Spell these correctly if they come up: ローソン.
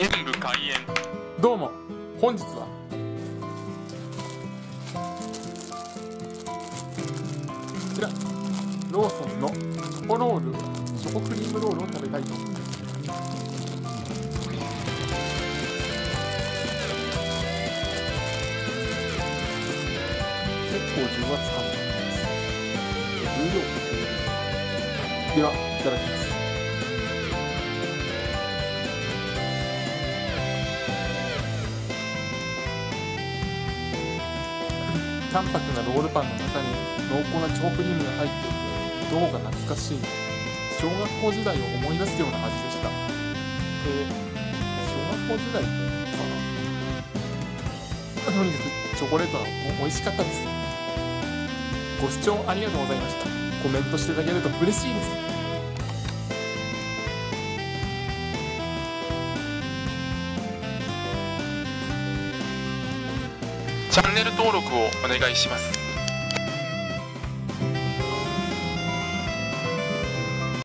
演武開演。どうも、本日はこちらローソンのチョコロール、チョコクリームロールを食べたいと思います。結構自分は使うんです。重量ではいただきます。淡白なロールパンの中に濃厚なチョコクリームが入っていて、どうか懐かしい、小学校時代を思い出すような味でした。小学校時代かな。とにかくチョコレートは美味しかったです。ご視聴ありがとうございました。コメントしていただけると嬉しいです。チャンネル登録をお願いします。